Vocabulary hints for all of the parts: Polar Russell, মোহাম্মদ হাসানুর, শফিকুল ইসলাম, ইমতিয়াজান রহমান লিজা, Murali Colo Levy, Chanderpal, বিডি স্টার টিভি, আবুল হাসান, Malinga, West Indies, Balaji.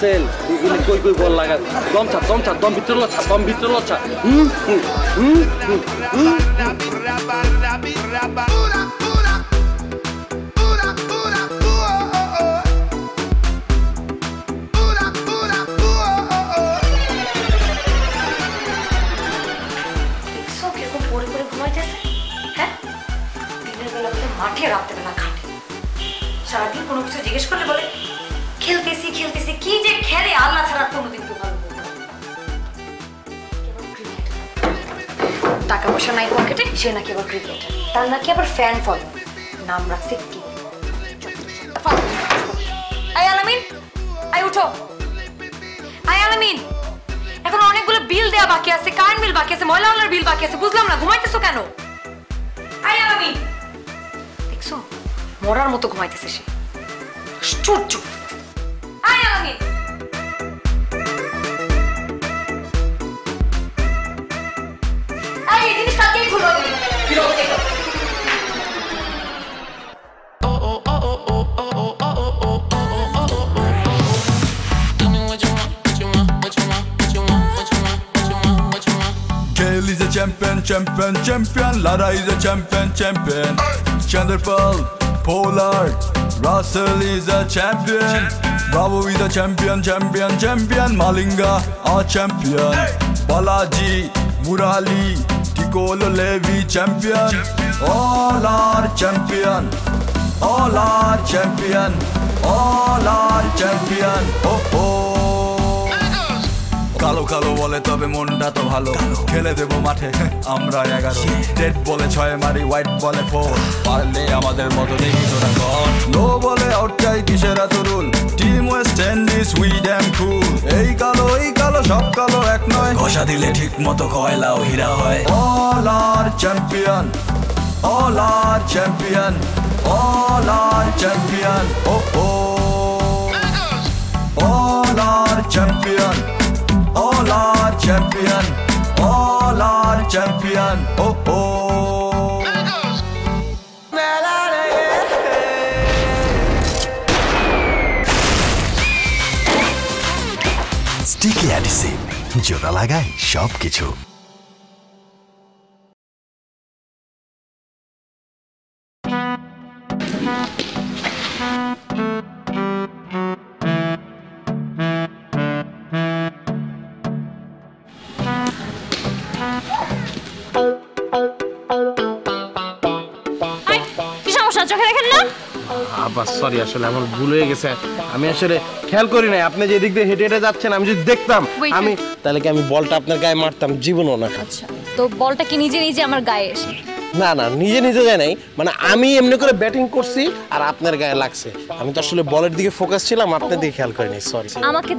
Russell, ini koi ball lagat. Dom bitter locha. She na keva cricket. Tal na keva fan follow. Naam rakse ki. Ay Alamin, ay utho. Ay Alamin. Ekhon onek gulo bill deya baki ache, current bill baki ache, moila olar bill baki ache. Bujlam na ghumaitecho keno. Ay Alamin. Dekhcho, morar moto ghumaiteche she. Ashchurjo. Ay Alamin. Gail is a champion. Lara is a champion. Chanderpal, Polar, Russell is a champion. Bravo is a champion. Malinga, a champion. Balaji, Murali. Colo Levy champion. All our champion. Oh. Kalo bole tobe munda to bhalo. Khele debo mathe amra 11. Dead bole 6 mari, white bole 4. Parle amader moto dekhi tora kon. No bole out jai kishera to rule. Team West Indies, we damn cool. Ei kalo, shop kalo ek noy. Gosha dile thik moto koyla o hira hoy. All our champion. Oh. All our champion. Oh. Sticky adhesive jora lagai shob kichu. Sorry, actually, I'm not going to say. I'm actually calculating. I'm not going to hit it as option. I'm just dick them. I'm telling you, I'm bolt up the guy, Martam, Jibun on a catch. So, bolt a kiniji is our guy. Nana, Nijin is a name. Ami am not a betting corsi or Apner guy laxi. I'm just a ball at the focus till I'm up to the calculating. Sorry, I'm a kid.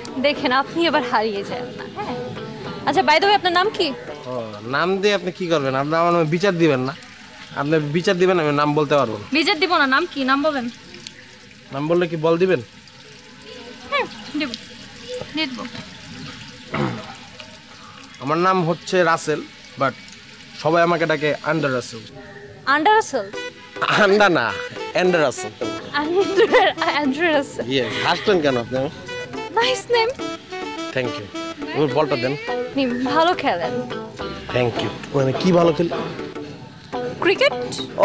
they cannot never hurry. As a by the way, the Namki. Oh, Nam they have the kicker when I'm down on Bichard Divana. I'm the Bichard Divana and Namble Tower. Bichard Divana Namki, number them. Number like a ball divin. আমার নাম হচ্ছে Rasel but সবাই আমাকে ডাকে Andre Russell Andre Russell yes হাসতেন কেন আপনি nice name thank you ওর বলটা দেন নি ভালো খেলেন থ্যাঙ্ক ইউ মানে কি ভালো খেলেন ক্রিকেট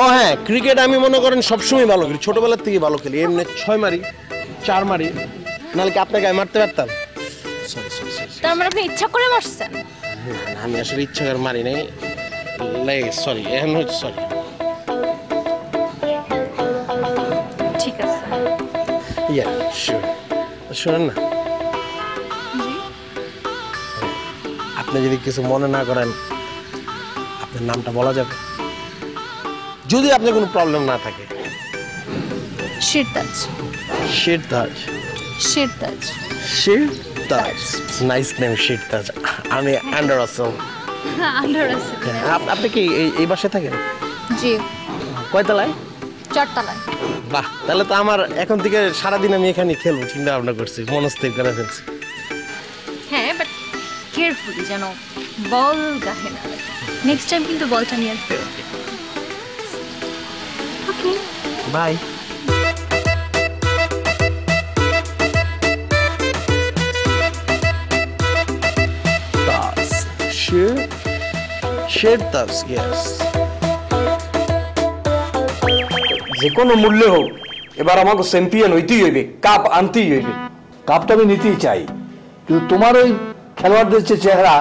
ও হ্যাঁ ক্রিকেট আমি মনে করেন সব সময় ভালো করি ছোটবেলা থেকে ভালো খেলি এমনি 6 মারি 4 মারি নালে কি আপনাকে মারতে পারতাম সরি তো আমার আপনি ইচ্ছা করে মারছেন না আমি আসলে ইচ্ছা করে মারি নাই লাই সরি এমন হচ্ছে সরি ঠিক আছে ইয়া শিওর শুনুন না আপনি যদি কিছু মনে না করেন আপনার নামটা বলা যাবে যদি আপনার কোনো প্রবলেম না থাকে Shit touch. Shittas. Nice name, Shittas. I'm Andrew Russell. Andrew Russell. আপনি কি এই বাসায় থাকেন? জি। কয়তলায়? চারতলায়। বাহ, তাহলে তো আমার এখন থেকে সারা দিন আমি এখানেই খেলব চিন্তা ভাবনা করছি, মনস্থির করে ফেলছি। হ্যাঁ, বাট কেয়ারফুলি যেন বল গায়ে না লাগে। নেক্সট টাইম কিন্তু বলটা নিয়ে আসবে। ওকে। বাই। Shirtas, yes. যেকোনো মূল্যে হোক এবার আমাকে চ্যাম্পিয়ন হইতেই হইবে, কাপ আনতেই হইবে। কাপটা আমি নিতেই চাই, কিন্তু তোমার ওই খেলোয়াড়দের যে চেহারা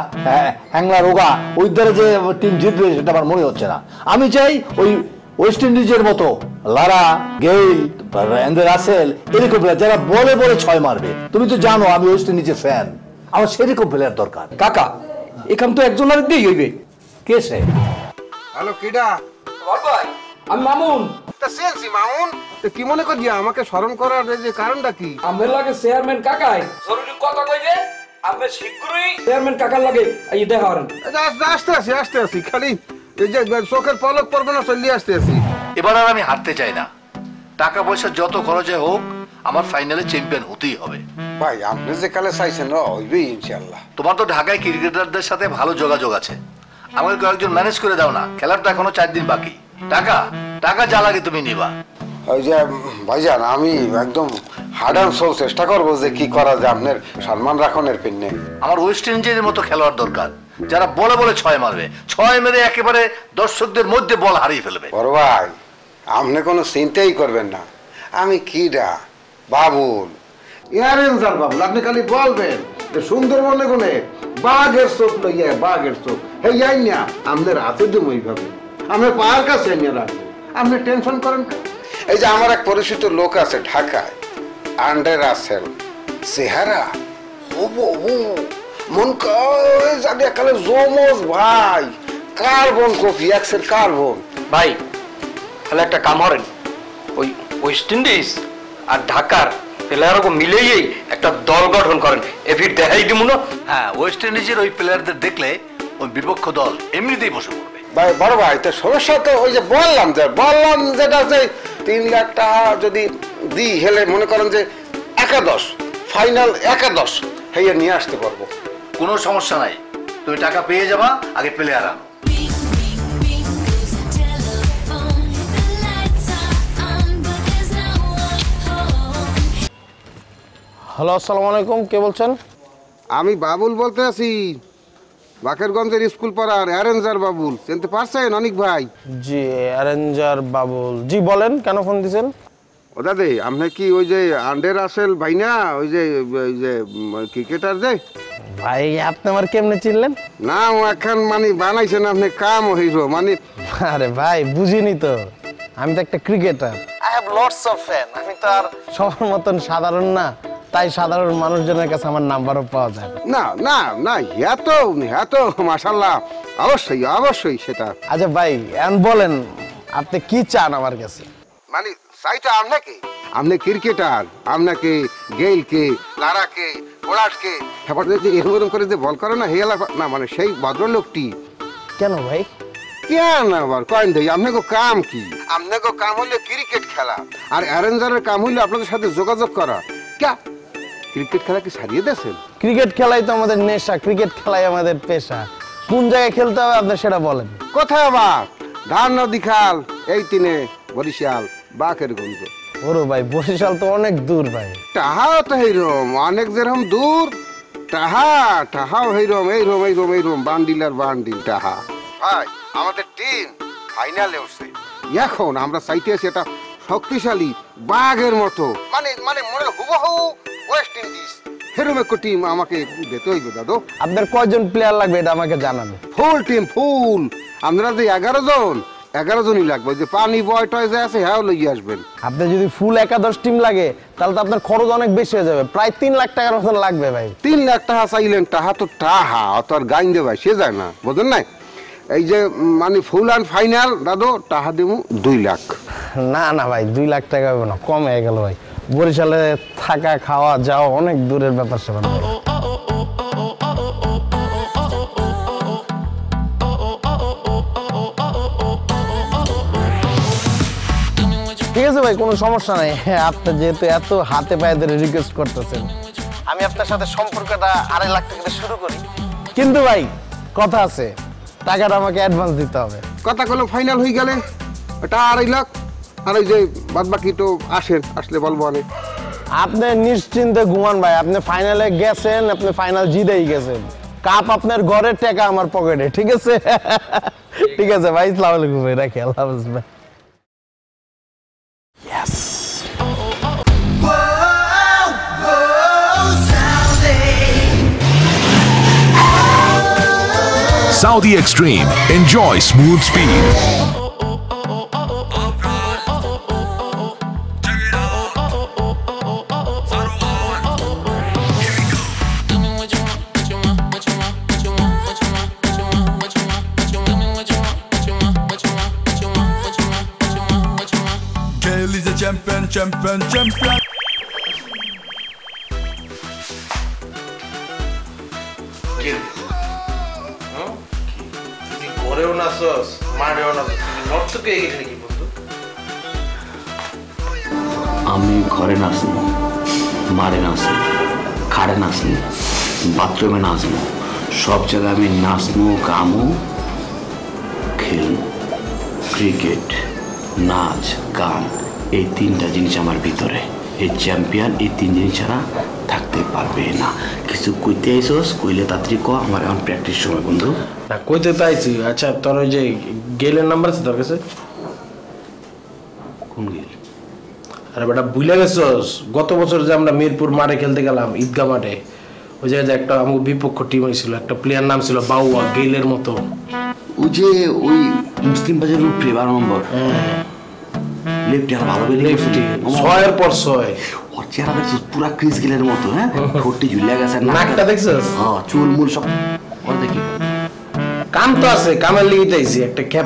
হ্যাংলা রোগা ওই দ্বারা যে টিম জিতবে সেটা আমার মনে হচ্ছে না। আমি চাই ওই ওয়েস্ট ইন্ডিজের মতো লারা, গেইল, রাসেল এরকম প্লেয়ার যারা বলে বলে ছয় মারবে। তুমি তো জানো আমি ওয়েস্ট ইন্ডিজের ফ্যান, আমার সেরকম প্লেয়ার দরকার। কাকা এখান তো একজন আর দিয়েই হইবে। কে সে? হ্যালো কিডা? তোমার ভাই আমি মামুন। তা সেলসি মামুন, তো কি মনে কর দিয়া আমাকে স্মরণ করার যে কারণটা কি? আমার লাগে চেয়ারম্যান কাকাই জরুরি কথা কইবে, আপনি শীঘ্রই চেয়ারম্যান কাকার লাগে এই দেখা হন। আসতে আসি খালি এই যে চোখের পলক পড়বে না, চলি আসতেছি। এবার আর আমি হারতে চাই না, টাকা পয়সা যত খরচে হোক আমার ফাইনালে চ্যাম্পিয়ন হতেই হবে। ভাই আপনি যে কালে চাইছেন হইবে ইনশাআল্লাহ। তোমার তো ঢাকায় ক্রিকেটারদের সাথে ভালো যোগাযোগ আছে, আমাকে কয়েকজন ম্যানেজ করে দাও না, খেলার তো এখনো ৪ দিন বাকি। টাকা টাকা যা লাগে তুমি নিবা। ওই যে ভাইজান আমি একদম হার্ড অ্যান্ড সোল চেষ্টা করবো যে কি করা যায় আপনার সালমান রাখনের পিনে। আমার ওয়েস্ট ইন্ডিজের মতো খেলোয়াড় দরকার যারা বলে বলে ছয় মারবে, ছয় মেরে একেবারে দর্শকদের মধ্যে বল হারিয়ে ফেলবে। বড় ভাই আপনি কোনো চিন্তাই করবেন না, আমি কিডা বাবুল ইয়ারেন্সার বাবুল, আপনি খালি বলবেন যে সুন্দরবনে কোনে বাঘের চোখ লইয়া বাঘের চোখ হে যাই না আমাদের হাতে দেবো এইভাবে আমরা পাহাড় কাছে নিয়ে রাখবো। আপনি টেনশন করেন। এই যে আমার এক পরিচিত লোক আছে ঢাকায়, আন্ডার আছেন, চেহারা মন কালে জমজ ভাই, কার্বন কপি একসের কার্বন। ভাই তাহলে একটা কাম করেন, ওই ওয়েস্ট ইন্ডিজ আর ঢাকার প্লেয়ারকে মিলিয়েই একটা দল গঠন করেন, এফির দেখাই দিব না। হ্যাঁ ওয়েস্ট ইন্ডিজের ওই প্লেয়ারদের দেখলে ওই বিপক্ষ দল এমনিতেই বসে পড়বে। ভাই বড় ভাই তো সমস্যা তো ওই যে বললাম যেটা যে ৩ লাখ টাকা যদি দিই হেলে মনে করেন যে একাদশ ফাইনাল একাদশ হেয়ে নিয়ে আসতে পারবো। কোনো সমস্যা নাই, তুমি টাকা পেয়ে যাবা, আগে প্লেয়ার আনো। হ্যালো আসসালামু আলাইকুম, কে বলছেন? আমি বাবুল বলতে আছি, বাকেরগঞ্জের স্কুল পাড়ার অ্যারেঞ্জার বাবুল। চিনতে পারছেন অনিক ভাই? জি অ্যারেঞ্জার বাবুল জি, বলেন কেন ফোন দিয়েছেন? ও দাদা আপনি কি ওই যে আন্ডার আসেল ভাই না ওই যে ক্রিকেটার যে ভাই? আপনি আমার কেমনে চিনলেন? না ও এখন মানে বানাইছেন আপনি কাম হিরো মানে। আরে ভাই বুঝিনি তো, আমি তো একটা cricketer, I have lots of fan. আমি তো আর সবার মতন সাধারণ না, তাই সাধারণ মানুষজনের কাছে আমার নাম্বারও পাওয়া যায় না। না না এত মাশাআল্লাহ, অবশ্যই সেটা। আচ্ছা ভাই এখন বলেন আপনি কি চান আমার কাছে? মানে চাইটা আপনাকে, আপনি ক্রিকেটার, আপনাকে গেইলকে লারাকে কোলাটকে হেপার যে এরকম করে যে বল করে না হেলা না মানে সেই ভদ্রলোকটি। কেন ভাই? কেন আবার কয়েন দেই, আপনাকে কাম কি? আপনাকে কাম হইলে ক্রিকেট খেলা, আর অ্যারেঞ্জারের কাম হইলে আপনাদের সাথে যোগাযোগ করা। কে ক্রিকেট খেলা কি সারিয়ে দেন? ক্রিকেট খেলাই তো আমাদের নেশা, ক্রিকেট খেলাই আমাদের পেশা। কোন জায়গায় খেলতে হবে আপনি সেটা বলেন। কোথায়? আবার ধান নদী খাল এই তিনে বরিশাল বাকেরগঞ্জ। ওরে ভাই বরিশাল তো অনেক দূর ভাই। তাহাও তো এইরকম অনেক যেরকম দূর, তাহাও এইরকম বান্ডিলার বান্ডিল তাহা। ভাই আমাদের টিম ফাইনালে উঠছে, এখন আমরা চাইতে আছি এটা শক্তিশালী বাঘের মতো মানে মানে মনে হুবহু ওয়েস্ট ইন্ডিজ হেরুম একটা টিম আমাকে দিতে হইবে। দাদু আপনার কয়জন প্লেয়ার লাগবে এটা আমাকে জানান। ফুল টিম ফুল, আপনারা যে 11 জনই লাগবে, যে পানি বয় টয় যে আছে হ্যাঁ লইয়ে আসবেন। আপনি যদি ফুল একাদশ টিম লাগে তাহলে তো আপনার খরচ অনেক বেশি হয়ে যাবে, প্রায় 3 লাখ টাকার মতন লাগবে। ভাই 3 লাখ টাকা চাইলেন, টাকা তো টাহা অত আর গাইন দে ভাই সে যায় না, বুঝলেন না? এই যে মানে ফুল অ্যান্ড ফাইনাল দাদু টাকা দেব 2 লাখ। না ভাই 2 লাখ টাকা হবে না, কম হয়ে গেল ভাই, বরিশালে থাকা খাওয়া যাওয়া অনেক দূরের ব্যাপার। ঠিক আছে ভাই, কোনো সমস্যা নাই। আপনি যেহেতু এত হাতে পায়ে ধরে রিকোয়েস্ট করতেছেন, আমি আপনার সাথে সম্পর্কটা 2.5 লাখ টাকা শুরু করি। কিন্তু ভাই কথা আছে, টাকাটা আমাকে অ্যাডভান্স দিতে হবে। কথা কোনো ফাইনাল হয়ে গেলে ওটা 2.5 লাখ, আর ওই যে বাদ বাকি তো আসেন, আসলে বলবো। অনেক আপনি নিশ্চিন্তে ঘুমান ভাই, আপনি ফাইনালে গেছেন, আপনি ফাইনাল জিতেই গেছেন। কাপ আপনার ঘরের টাকা আমার পকেটে। ঠিক আছে ঠিক আছে ভাই, আসসালামু আলাইকুম ভাই, রাখি, আল্লাহ হাফেজ ভাই। Saudi Extreme. Enjoy smooth speed. Champion, champion, champion. Kill. Huh? This is Koreana sauce. Mariana sauce. Not so good. I'm Koreana sauce. Mariana sauce. Koreana sauce. Bathroom sauce. Shop jagah mein nasmo kamo. Khel. Cricket. Naaj. Gaan. এই তিনটা জিনিস আমার ভিতরে, এই champion এই তিন জিনিস ছাড়া থাকতে পারবে না। কিছু কইতে আইসোস, কইলে তাড়াতাড়ি কো, আমার এখন প্র্যাকটিস সময় বন্ধু। না কইতে তো আইছি। আচ্ছা তোর ওই যে গেলের নাম্বার আছে তোর কাছে? কোন গেল? আরে বেটা ভুলে গেছস, গত বছর যে আমরা মিরপুর মাঠে খেলতে গেলাম, ঈদগাহ মাঠে, ওই যে একটা আমার বিপক্ষ টিম হয়েছিল, একটা প্লেয়ার নাম ছিল বাউয়া, গেলের মতো, ওই যে ওই মুসলিম বাজার উপরে 12 নম্বর। মজা লইছি চল লগে। বরিশালে একটা টিম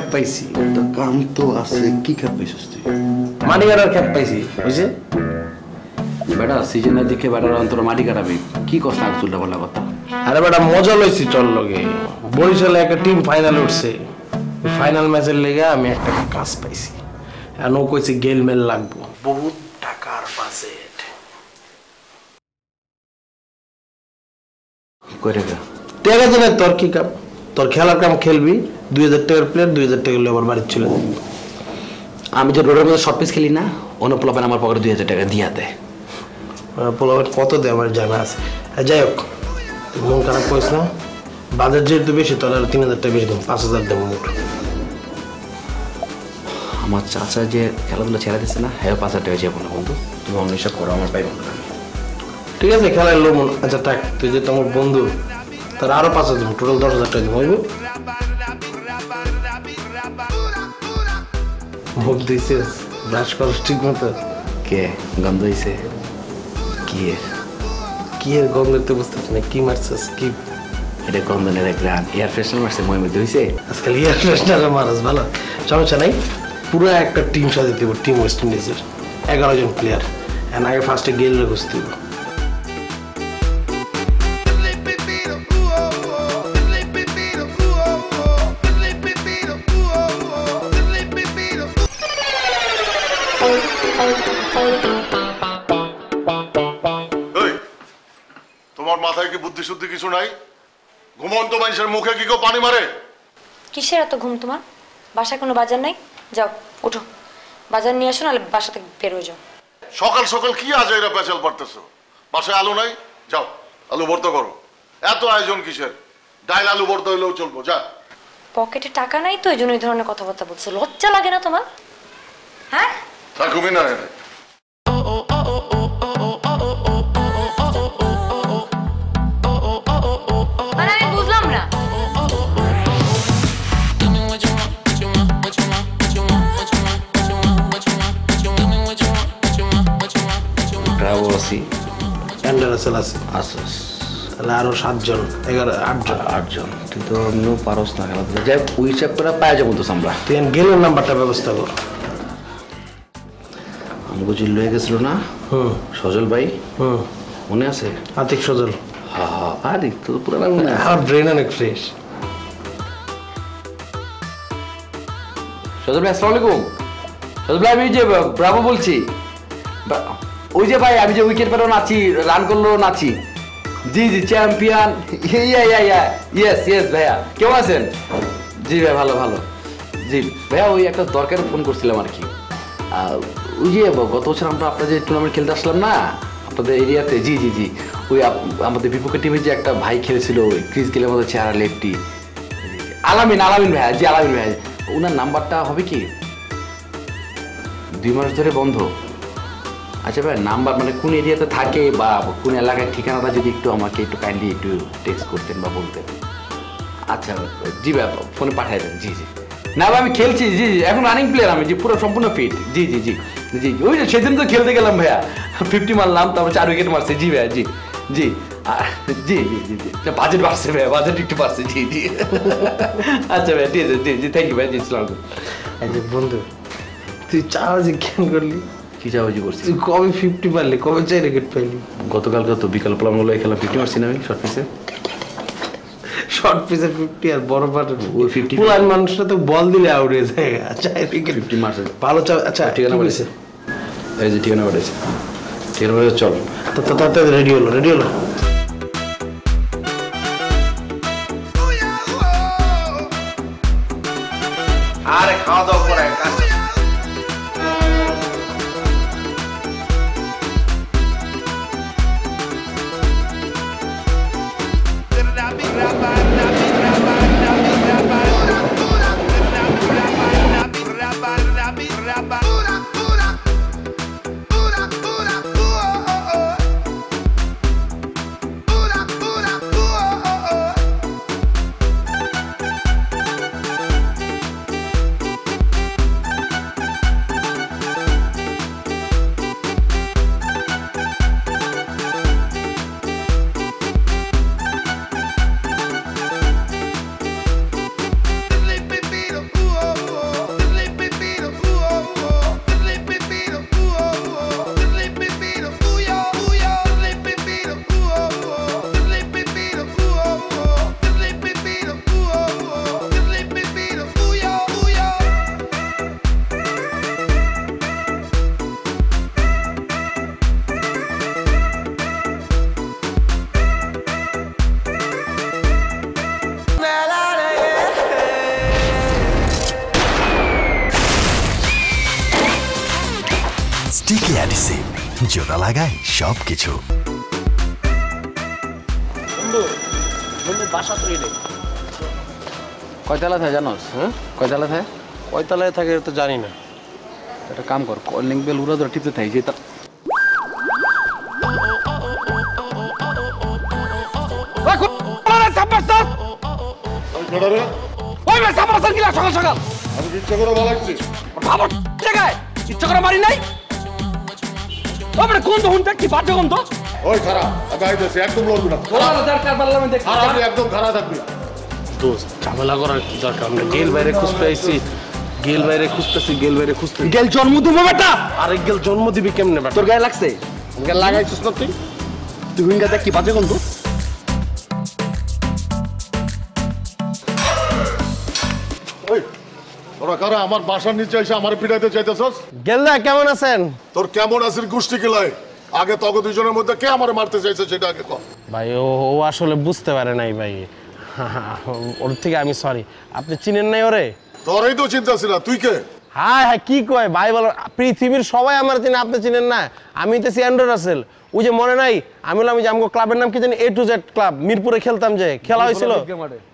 ফাইনাল উঠছে, ফাইনাল ম্যাচের লেগে আমি একটা কাজ পাইছি। আনো কইছে গেল মেল লাগবো, বহুত টাকার বাজেট। কইরেগা তেরা জনে তোর কি কাপ, তোর খেলার কাম খেলবি, 2000 টাকার প্লেয়ার 2000 টাকা লবার বাড়ি চলে। আমি যে রোডের মধ্যে শর্ট পিস খেলি না, অন্য পোলাপান আমার পকেটে 2000 টাকা দিয়া দেয়। পোলাপান কত দেয় আমার জানা আছে। যাই হোক মন খারাপ কইছ না, বাজেট যেহেতু বেশি, তোর আর 3000 টাকা বেশি দাম, 5000 দেবো মোট। আমার চাচা যে খেলাধুলা ছেড়ে দিচ্ছে না, হ্যাঁ 5000 টাকা যাবো না বন্ধু, তুমি অন্য হিসাব করো, আমার পাইব না। ঠিক আছে খেলার লোক। আচ্ছা থাক, তুই যে তোমার বন্ধু, তার আরো 5000, টোটাল 10000 টাকা দিব। বুঝবো মুখ দিয়েছে, ব্রাশ করো ঠিক মতো। কে গন্ধ হয়েছে? কি কি গন্ধ তো বুঝতেছি না, কি মারছিস? কি এটা গন্ধ নেই, গ্রান এয়ার ফ্রেশনার মারছে। ময় মধ্যে হয়েছে আজকাল এয়ার ফ্রেশনার মারস, ভালো সমস্যা নাই। পুরো একটা টিম সাজিয়ে দেবো, টিম ওয়েস্ট ইন্ডিজের 11 জন প্লেয়ার। আগে ফার্স্টে গেলে ঘুষতে দেবো। তোমার মাথায় কি বুদ্ধি শুদ্ধি কিছু নাই? ঘুমন্ত মানুষের মুখে কি কেউ পানি মারে? কিসের এত ঘুম? তোমার বাসায় কোনো বাজার নাই? যাও উঠো, বাজার নিয়ে আসো, নাহলে বাসা থেকে বের হয়ে যাও। সকাল সকাল কি আজ এরা পেঁচাল পারতেছো? বাসায় আলু নাই, যাও আলু ভর্তা করো। এত আয়োজন কিসের? ডাল আলু ভর্তা হইলেও চলবো, যা। পকেটে টাকা নাই তো এই জন্য এই ধরনের কথাবার্তা বলছো, লজ্জা লাগে না তোমার? হ্যাঁ থাকুমি না। সজল ভাই আসসালামু আলাইকুম। ভাই আমি যে ব্রাভো বলছি ওই যে ভাই আমি যে উইকেট পেলো নাচি রান করলো নাচি জি জি champion yeah yeah yeah yes yes ভাইয়া কেমন আছেন জি ভাই ভালো ভালো জি ভাইয়া ওই একটা দরকারে ফোন করছিলাম আর কি ওই যে গত বছর আমরা আপনাদের টুর্নামেন্ট খেলতে আসলাম না আপনাদের এরিয়াতে জি জি জি ওই আমাদের বিপক্ষে টিমে যে একটা ভাই খেলেছিল ওই ক্রিস গেলের মতো চেহারা লেফটি আলামিন আলামিন ভাইয়া জি আলামিন ভাইয়া ওনার নাম্বারটা হবে কি দুই মাস ধরে বন্ধ আচ্ছা ভাই নাম্বার মানে কোন এরিয়াতে থাকে বা কোন এলাকার ঠিকানাটা যদি একটু আমাকে একটু কাইন্ডলি একটু টেক্সট করতেন বা বলতেন আচ্ছা জি ভাই ফোনে পাঠিয়ে দেন জি জি না ভাই আমি খেলছি জি জি এখন রানিং প্লেয়ার আমি জি পুরো সম্পূর্ণ ফিট জি জি জি জি ওই যে সেদিন তো খেলতে গেলাম ভাইয়া 50 মারলাম তারপর 4 উইকেট মারছে জি ভাইয়া জি জি জি জি জি বাজেট বাড়ছে ভাইয়া বাজেট একটু বাড়ছে জি জি আচ্ছা ভাইয়া ঠিক আছে জি জি থ্যাংক ইউ ভাই জি আসসালামু আলাইকুম আচ্ছা বন্ধু তুই চাওয়াজি কেন করলি কি চাওয়াজি করছিস তুই কবে 50 মারলি কবে 4 উইকেট পাইলি গতকাল তো বিকাল প্লামগুলো খেলা 50 মারছি না আমি শর্ট পিসে 50 আর বড় পার ওই 50 পুরান মানুষরা তো বল দিলে আউট হয়ে যায় আচ্ছা 50 মারছে ভালো আচ্ছা ঠিকানা বলেছে এই যে ঠিকানা বলেছে ঠিকানা বলে চল তো তো তো রেডি হলো আরে খাওয়া দাও করে সবকিছু কয়তালায় থাকে জানোস হ্যাঁ কয়তালায় থাকে তো জানি না একটা কাম কর কলিং বেল উড়া ধরে টিপতে থাকে যেটা সকাল সকাল ইচ্ছা করে ভালো লাগছে জায়গায় ইচ্ছা করে মারি নাই কোন ধরনটা কি বাজে গন্ধ ওই খারাপ আগাইতেছে একদম লড়বি না তোরা দরকার পার্লামেন্টে খারাপ একদম খারাপ থাকবি দোস্ত ঝামেলা করার কি দরকার আমরা গেল বাইরে খুঁজতেছি গেল জন্ম দিবে বেটা আরে গেল জন্ম দিবি কেমনে বেটা তোর গায়ে লাগছে গেল লাগাইছিস না তুই হুইঙ্গাটা কি বাজে গন্ধ ওই তোরা কারা আমার বাসার নিচে এসে আমার পিটাইতে চাইতেছস গেলদা কেমন আছেন তোর কেমন আছেন গুষ্টি কিলায় আগে তক দুইজনের মধ্যে কে আমারে মারতে চাইছে সেটা আগে কও ভাই ও আসলে বুঝতে পারে নাই ভাই ওর থেকে আমি সরি আপনি চিনেন নাই ওরে তোরই তো চিন্তা ছিল তুই কে হ্যাঁ হ্যাঁ কি কয় ভাই বল পৃথিবীর সবাই আমার চিনে আপনি চিনেন না আমি তো স্যান্ডার রাসেল ওই যে মনে নাই আমি বললাম যে আমগো ক্লাবের নাম কি জানি এ টু জেড ক্লাব মিরপুরে খেলতাম যে খেলা হয়েছিল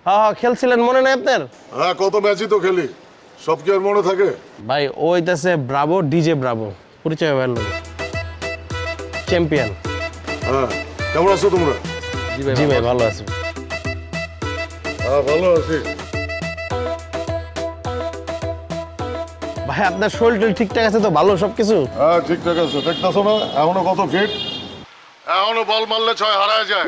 হ্যাঁ হ্যাঁ খেলছিলেন মনে নাই আপনার হ্যাঁ কত ম্যাচই তো খেলি সব কি আর মনে থাকে ভাই ওইটাছে ব্রাভো ডিজে ব্রাভো পরিচয় হলো চ্যাম্পিয়ন হ্যাঁ কেমন আছো তোমরা জি ভাই ভালো আছি হ্যাঁ ভালো আছি ভাই আপনার শরীর ঠিকঠাক আছে তো ভালো সবকিছু হ্যাঁ ঠিকঠাক আছে দেখতাছো না এখনো কত ফিট এখনো বল মারলে 6 হারায় যায়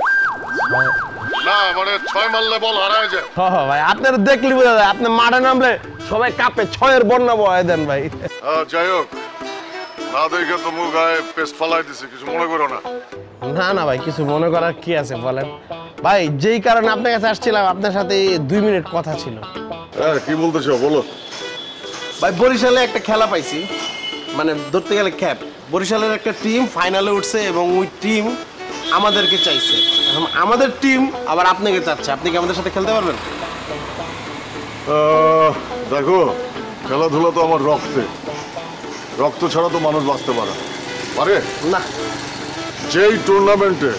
না মানে 6 মারলে বল হারায় যায় হ্যাঁ ভাই আপনারা দেখলি বুঝা যায় আপনি মাঠে নামলে সবাই কাপে 6 এর বন্যা বয় দেন ভাই হ্যাঁ যাই হোক না দেখে তো মুখ গায়ে পেস্ট ফলাই দিছে কিছু মনে করো না না না ভাই কিছু মনে করার কি আছে বলেন ভাই যেই কারণে আপনার কাছে আসছিলাম আপনার সাথে 2 মিনিট কথা ছিল হ্যাঁ কি বলতেছো বলো ভাই বরিশালে একটা খেলা পাইছি মানে ধরতে গেলে ক্যাপ বরিশালের একটা টিম ফাইনালে উঠছে এবং ওই টিম আমাদেরকে চাইছে। এখন আমাদের টিম আবার আপনাকে চাচ্ছে, আপনি কি আমাদের সাথে খেলতে পারবেন? দেখো, খেলাধুলা তো আমার রক্তে, রক্ত ছাড়া তো মানুষ বাঁচতে পারে না। যেই টুর্নামেন্টে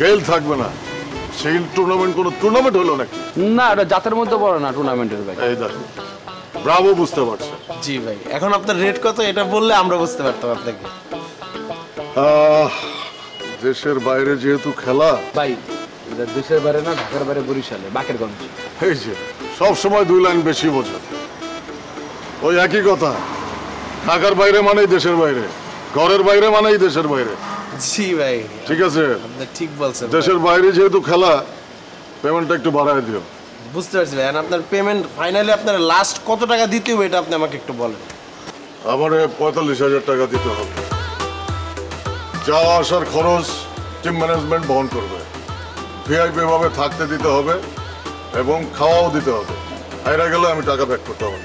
গেল থাকবে না সেই টুর্নামেন্ট কোনো টুর্নামেন্ট হলো নাকি? না, এটা জাতের মধ্যে পড়ে না টুর্নামেন্টের। ভাই এই দেখো, ব্রাভো বুঝতে পারছে। জি ভাই, এখন আপনার রেট কত এটা বললে আমরা বুঝতে পারতাম আপনাকে। দেশের বাইরে যেহেতু খেলা, ভাই দেশের বাইরে না, ঢাকার বাইরে বরিশালে বাকেরগঞ্জ। এই যে সব সময় দুই লাইন বেশি বোঝে, ওই একই কথা, ঢাকার বাইরে মানেই দেশের বাইরে, ঘরের বাইরে মানেই দেশের বাইরে। জি ভাই ঠিক আছে, আপনি ঠিক বলছেন। দেশের বাইরে যেহেতু খেলা, পেমেন্টটা একটু বাড়ায় দিও। বুঝতে পারছি ভাই। আপনার পেমেন্ট ফাইনালি আপনার লাস্ট কত টাকা দিতে হবে এটা আপনি আমাকে একটু বলেন। আমার ৪৫,০০০ টাকা দিতে হবে, যা আসার খরচ টিম ম্যানেজমেন্ট বহন করবে, ভিআইপি ভাবে থাকতে দিতে হবে এবং খাওয়াও দিতে হবে। এরা গেলে আমি টাকা ব্যাক করতে হবে।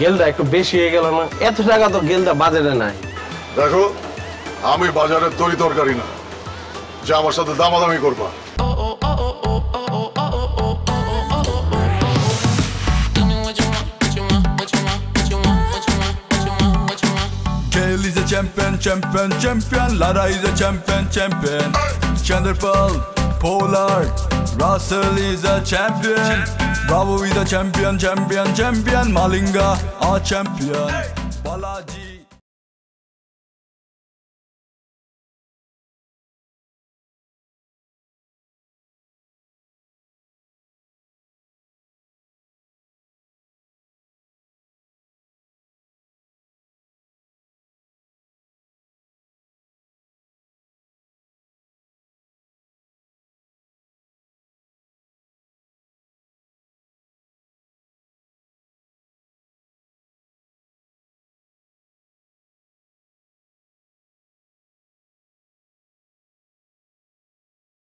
গেলদা একটু বেশি হয়ে গেল না? এত টাকা তো গেলদা বাজারে নাই। দেখো, আমি বাজারের তরি তরকারি না যে আমার সাথে দামাদামি করবা। Champion, champion, champion. Lara is a champion, champion. Chanderpal, Polar Russell is a champion. Bravo is a champion, champion, champion. Malinga, a champion. Balaji.